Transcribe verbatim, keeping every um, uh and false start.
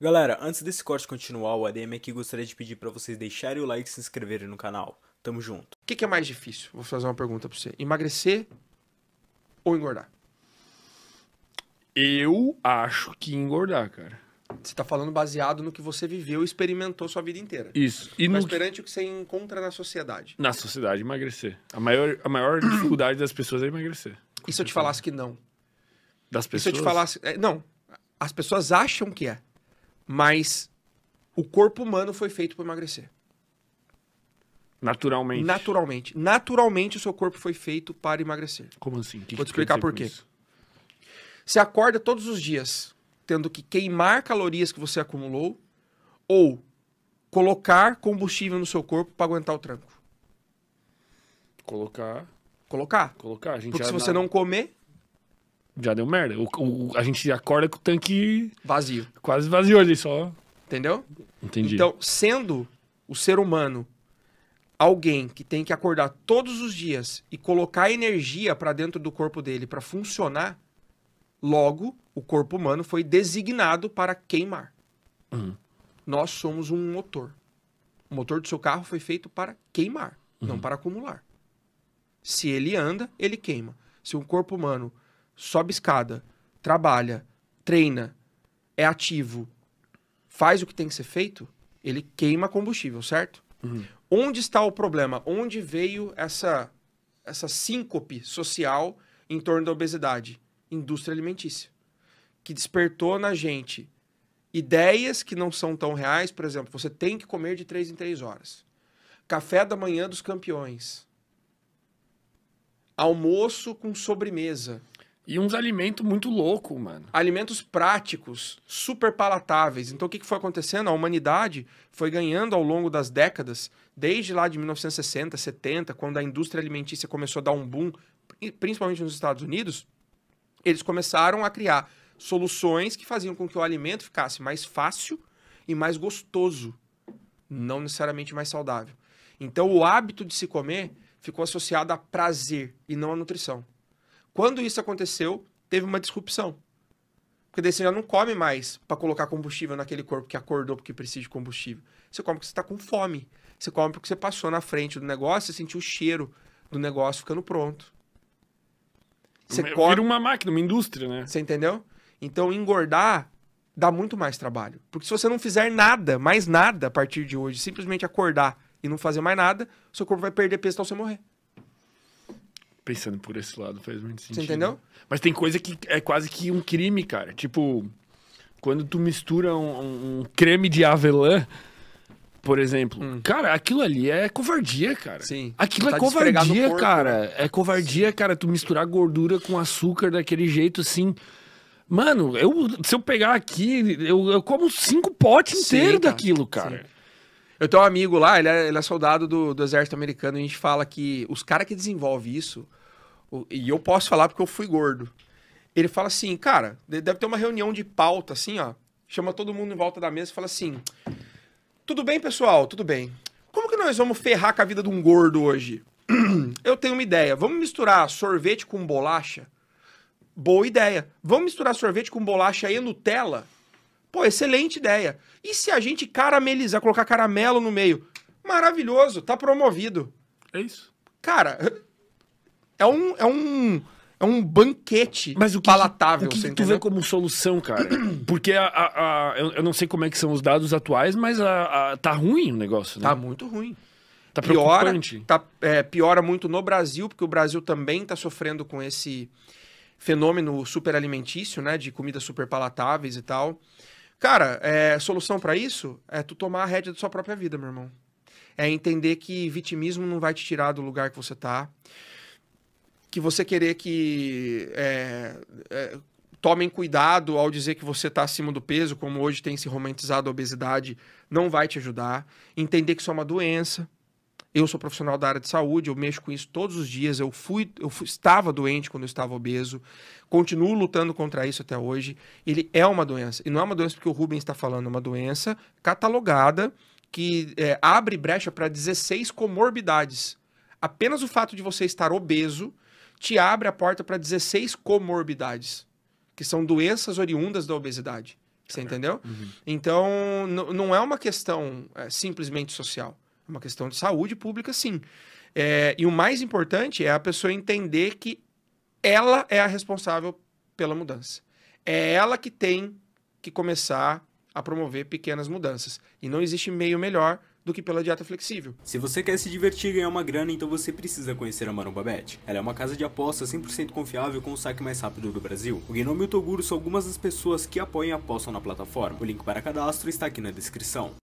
Galera, antes desse corte continuar, o A D M aqui gostaria de pedir para vocês deixarem o like e se inscreverem no canal. Tamo junto. O que, que é mais difícil? Vou fazer uma pergunta para você. Emagrecer ou engordar? Eu acho que engordar, cara. Você tá falando baseado no que você viveu e experimentou sua vida inteira. Isso. E mas no... perante o que você encontra na sociedade. Na sociedade, emagrecer. A maior, a maior dificuldade das pessoas é emagrecer. E se eu te falasse que não? Das pessoas? E se eu te falasse... É, não. As pessoas acham que é. Mas o corpo humano foi feito para emagrecer. Naturalmente. Naturalmente. Naturalmente o seu corpo foi feito para emagrecer. Como assim? Que Vou te explicar por quê. Você acorda todos os dias tendo que queimar calorias que você acumulou ou colocar combustível no seu corpo para aguentar o tranco. Colocar. Colocar. Colocar. A gente Porque já se você não comer... Já deu merda. O, o, a gente acorda com o tanque... Vazio. Quase vazio ali só. Entendeu? Entendi. Então, sendo o ser humano alguém que tem que acordar todos os dias e colocar energia para dentro do corpo dele para funcionar, logo, o corpo humano foi designado para queimar. Uhum. Nós somos um motor. O motor do seu carro foi feito para queimar, uhum. não para acumular. Se ele anda, ele queima. Se um corpo humano... sobe escada, trabalha, treina, é ativo, faz o que tem que ser feito, ele queima combustível, certo? Uhum. Onde está o problema? Onde veio essa, essa síncope social em torno da obesidade? Indústria alimentícia. Que despertou na gente ideias que não são tão reais, por exemplo, você tem que comer de três em três horas. Café da manhã dos campeões. Almoço com sobremesa. E uns alimentos muito loucos, mano. Alimentos práticos, super palatáveis. Então, o que foi acontecendo? A humanidade foi ganhando ao longo das décadas, desde lá de mil novecentos e sessenta, setenta, quando a indústria alimentícia começou a dar um boom, principalmente nos Estados Unidos, eles começaram a criar soluções que faziam com que o alimento ficasse mais fácil e mais gostoso, não necessariamente mais saudável. Então, o hábito de se comer ficou associado a prazer e não a nutrição. Quando isso aconteceu, teve uma disrupção. Porque daí você já não come mais para colocar combustível naquele corpo que acordou porque precisa de combustível. Você come porque você está com fome. Você come porque você passou na frente do negócio e sentiu o cheiro do negócio ficando pronto. Você Vira come... uma máquina, uma indústria, né? Você entendeu? Então, engordar dá muito mais trabalho. Porque se você não fizer nada, mais nada a partir de hoje, simplesmente acordar e não fazer mais nada, seu corpo vai perder peso até você morrer. Pensando por esse lado, faz muito sentido. Você entendeu? Mas tem coisa que é quase que um crime, cara. Tipo, quando tu mistura um, um creme de avelã, por exemplo. Hum. Cara, aquilo ali é covardia, cara. Sim. Aquilo tá é covardia, cara. É covardia, Sim. cara, tu misturar gordura com açúcar daquele jeito, assim... Mano, eu, se eu pegar aqui, eu, eu como cinco potes inteiros daquilo, cara. Sim. Eu tenho um amigo lá, ele é, ele é soldado do, do exército americano, e a gente fala que os caras que desenvolvem isso... E eu posso falar porque eu fui gordo. Ele fala assim, cara, deve ter uma reunião de pauta, assim, ó. Chama todo mundo em volta da mesa e fala assim... Tudo bem, pessoal? Tudo bem. Como que nós vamos ferrar com a vida de um gordo hoje? Eu tenho uma ideia. Vamos misturar sorvete com bolacha? Boa ideia. Vamos misturar sorvete com bolacha e Nutella? Pô, excelente ideia. E se a gente caramelizar, colocar caramelo no meio? Maravilhoso, tá promovido. É isso. Cara... É um, é um, é um banquete Mas o que, palatável. O que, que tu vê como solução, cara? Porque a, a, a, eu não sei como é que são os dados atuais, mas a, a, tá ruim o negócio, né? Tá muito ruim. Tá preocupante. Piora, tá, é, piora muito no Brasil, porque o Brasil também tá sofrendo com esse fenômeno superalimentício, né? De comidas super palatáveis e tal. Cara, é, solução pra isso é tu tomar a rédea da sua própria vida, meu irmão. É entender que vitimismo não vai te tirar do lugar que você tá. Que você querer que é, é, tomem cuidado ao dizer que você está acima do peso, como hoje tem se romantizado a obesidade, não vai te ajudar. Entender que isso é uma doença. Eu sou profissional da área de saúde, eu mexo com isso todos os dias. Eu, fui, eu fui, estava doente quando eu estava obeso, continuo lutando contra isso até hoje. Ele é uma doença. E não é uma doença porque o Rubens está falando, é uma doença catalogada que é, abre brecha para dezesseis comorbidades. Apenas o fato de você estar obeso te abre a porta para dezesseis comorbidades, que são doenças oriundas da obesidade. Você entendeu? Uhum. Então, não é uma questão é, simplesmente social. É uma questão de saúde pública, sim. É, e o mais importante é a pessoa entender que ela é a responsável pela mudança. É ela que tem que começar a promover pequenas mudanças. E não existe meio melhor do que pela dieta flexível. Se você quer se divertir e ganhar uma grana, então você precisa conhecer a Maromba Bet. Ela é uma casa de aposta cem por cento confiável com o saque mais rápido do Brasil. O Genome e o Toguro são algumas das pessoas que apoiam a aposta na plataforma. O link para cadastro está aqui na descrição.